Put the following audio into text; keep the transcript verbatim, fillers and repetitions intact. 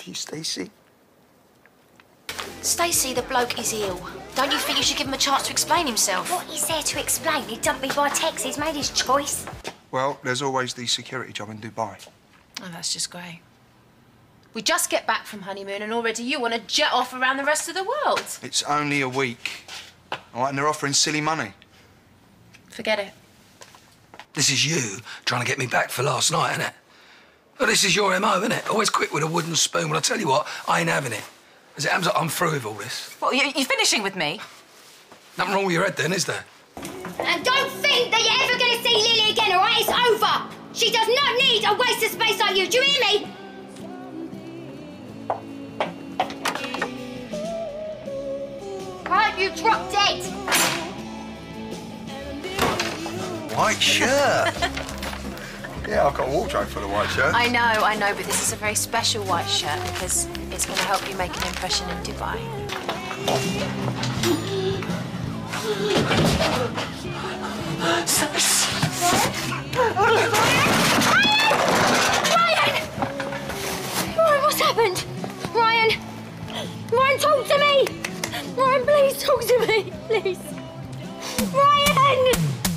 love you, Stacey. Stacey, the bloke is ill. Don't you think you should give him a chance to explain himself? What is there to explain? He dumped me by text. He's made his choice. Well, there's always the security job in Dubai. Oh, that's just great. We just get back from honeymoon and already you want to jet off around the rest of the world. It's only a week, all right? And they're offering silly money. Forget it. This is you trying to get me back for last night, innit? Well, this is your M O, innit? Always quick with a wooden spoon. Well, I tell you what, I ain't having it. As it happens, I'm through with all this. Well, you're, you're finishing with me? Nothing wrong with your head then, is there? And don't think that you're ever going to see Lily again, all right? It's over. She does not need a waste of space like you. Do you hear me? Right, you dropped it. White shirt. Yeah, I've got a wardrobe full of white shirts. I know, I know, but this is a very special white shirt because it's going to help you make an impression in Dubai. Ryan! Ryan, what's happened? Ryan! Ryan, talk to me! Ryan, please talk to me, please. Ryan!